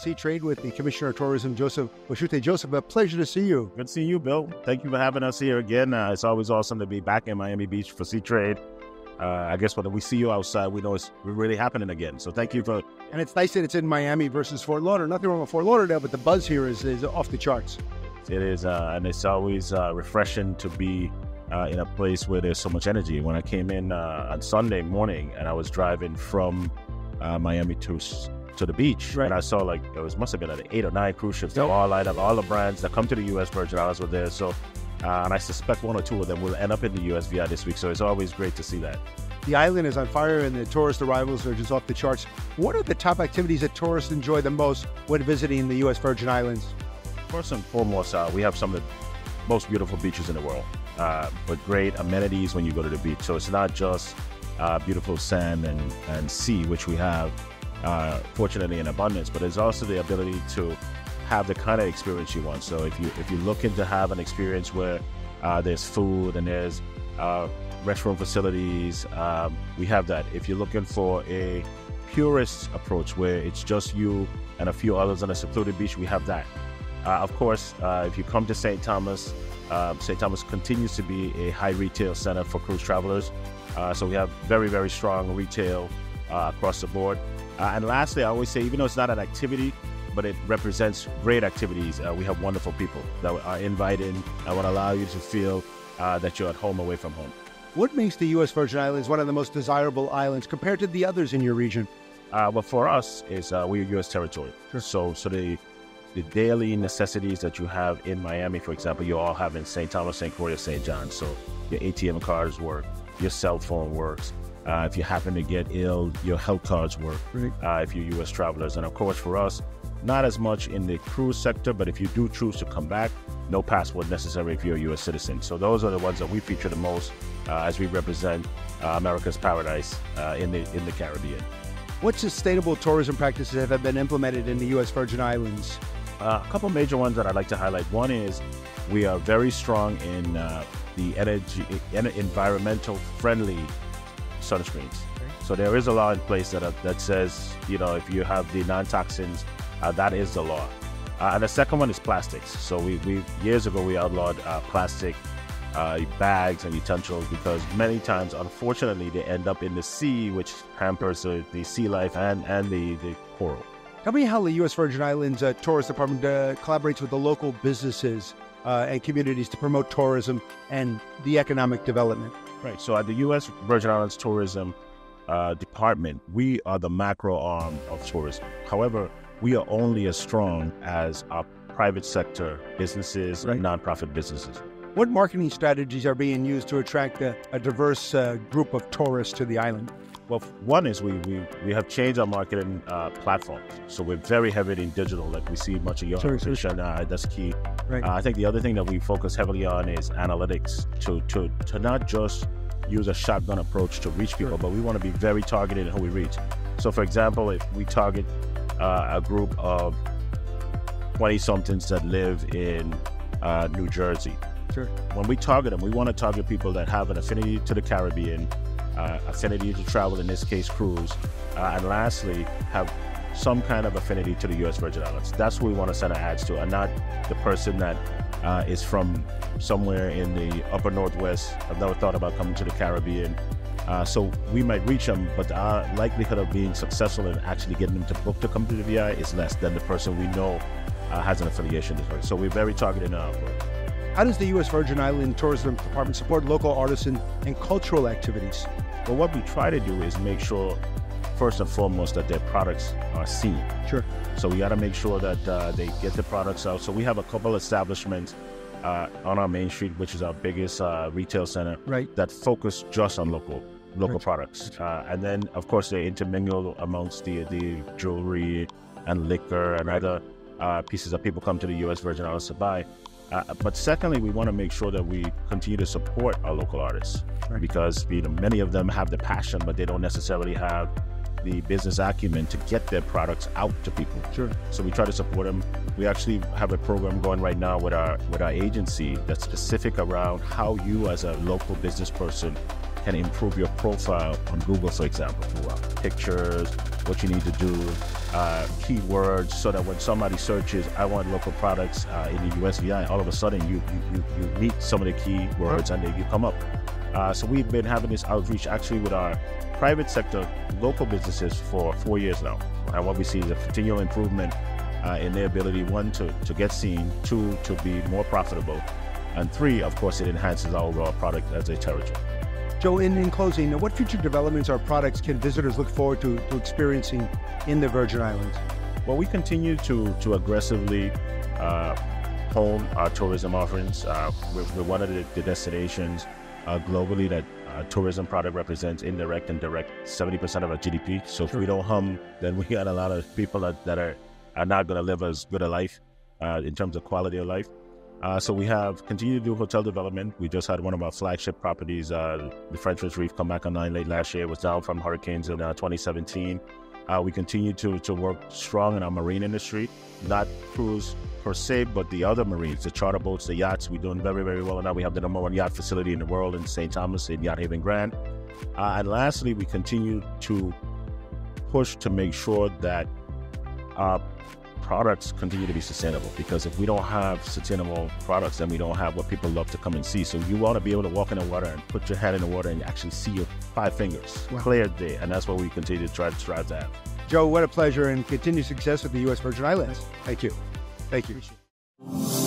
Sea Trade with the Commissioner of Tourism, Joseph Boschulte. Joseph, a pleasure to see you. Good to see you, Bill. Thank you for having us here again. It's always awesome to be back in Miami Beach for Sea Trade. I guess when we see you outside, we know it's really happening again. So thank you for... And it's nice that it's in Miami versus Fort Lauderdale. Nothing wrong with Fort Lauderdale, but the buzz here is off the charts. It is, and it's always refreshing to be in a place where there's so much energy. When I came in on Sunday morning and I was driving from Miami to the beach, right, and I saw like it was must have been like 8 or 9 cruise ships. Yep. They all lined up. All the brands that come to the US Virgin Islands were there. So, and I suspect 1 or 2 of them will end up in the USVI this week. So it's always great to see that. The island is on fire and the tourist arrivals are just off the charts. What are the top activities that tourists enjoy the most when visiting the US Virgin Islands? First and foremost, we have some of the most beautiful beaches in the world. But great amenities when you go to the beach. So it's not just beautiful sand and sea, which we have fortunately in abundance, but it's also the ability to have the kind of experience you want. So if you're looking to have an experience where there's food and there's restroom facilities, we have that. If you're looking for a purist approach where it's just you and a few others on a secluded beach, we have that. Of course, if you come to St. Thomas, St. Thomas continues to be a high retail center for cruise travelers. So we have very, very strong retail across the board. And lastly, I always say, even though it's not an activity, but it represents great activities. We have wonderful people that are inviting and would allow you to feel that you're at home away from home. What makes the U.S. Virgin Islands one of the most desirable islands compared to the others in your region? Well, for us, is we're U.S. territory. Sure. So the daily necessities that you have in Miami, for example, you all have in St. Thomas, St. Croix, St. John. So your ATM cards work, your cell phone works. If you happen to get ill, your health cards work. Right. If you're U.S. travelers, and of course for us, not as much in the cruise sector, but if you do choose to come back, no passport necessary if you're a U.S. citizen. So those are the ones that we feature the most as we represent America's paradise in the Caribbean. What sustainable tourism practices have been implemented in the U.S. Virgin Islands? A couple major ones that I'd like to highlight. One is we are very strong in the environmental friendly sunscreens. Okay. So there is a law in place that says, you know, if you have the non-toxins, that is the law. And the second one is plastics. So we years ago, we outlawed plastic bags and utensils because many times, unfortunately, they end up in the sea, which hampers the sea life and the coral. Tell me how the U.S. Virgin Islands Tourist Department collaborates with the local businesses and communities to promote tourism and the economic development. Right. So at the U.S. Virgin Islands Tourism Department, we are the macro arm of tourism. However, we are only as strong as our private sector businesses, right, and nonprofit businesses. What marketing strategies are being used to attract a diverse group of tourists to the island? Well, one is we have changed our marketing platforms. So we're very heavy in digital, like we see much of your organization, that's key. Right. I think the other thing that we focus heavily on is analytics, to not just use a shotgun approach to reach people, sure, but we want to be very targeted in who we reach. So for example, if we target a group of 20-somethings that live in New Jersey, sure, when we target them, we want to target people that have an affinity to the Caribbean, affinity to travel, in this case cruise, and lastly have some kind of affinity to the U.S. Virgin Islands. That's who we want to send our ads to, and not the person that is from somewhere in the upper northwest. I've never thought about coming to the Caribbean. So we might reach them, but our likelihood of being successful in actually getting them to book to come to the VI is less than the person we know has an affiliation to her. So we're very targeted in our work. How does the U.S. Virgin Island Tourism Department support local artisan and cultural activities? Well, what we try to do is make sure, first and foremost, that their products are seen. Sure. So we got to make sure that they get the products out. So we have a couple establishments on our main street, which is our biggest retail center, right, that focus just on local right, products. And then, of course, they intermingle amongst the jewelry and liquor and other pieces that people come to the U.S. Virgin Islands to buy. But secondly, we want to make sure that we continue to support our local artists, right, because many of them have the passion, but they don't necessarily have the business acumen to get their products out to people. Sure. So we try to support them. We actually have a program going right now with our agency that's specific around how you as a local business person can improve your profile on Google, for example, through pictures, what you need to do, keywords so that when somebody searches, I want local products in the USVI, all of a sudden you meet some of the keywords and then you come up. So we've been having this outreach actually with our private sector local businesses for 4 years now. And what we see is a continual improvement in their ability, one, to get seen, two, to be more profitable, and three, of course, it enhances our overall product as a territory. Joe, in closing, what future developments or products can visitors look forward to experiencing in the Virgin Islands? Well, we continue to aggressively hone our tourism offerings. We're one of the destinations globally that tourism product represents indirect and direct 70% of our GDP. So if we don't hum, then we got a lot of people that are not going to live as good a life in terms of quality of life. So we have continued to do hotel development. We just had one of our flagship properties, the Frenchman's Reef, come back online late last year. It was down from hurricanes in 2017. We continue to work strong in our marine industry, not cruise per se, but the other marines, the charter boats, the yachts. We're doing very, very well. And now we have the #1 yacht facility in the world in St. Thomas, in Yacht Haven Grand. And lastly, we continue to push to make sure that our products continue to be sustainable, because if we don't have sustainable products, then we don't have what people love to come and see. So you want to be able to walk in the water and put your head in the water and actually see your 5 fingers clear day, and that's what we continue to strive to have. Joe, what a pleasure, and continued success with the U.S. Virgin Islands. Thank you. Thank you.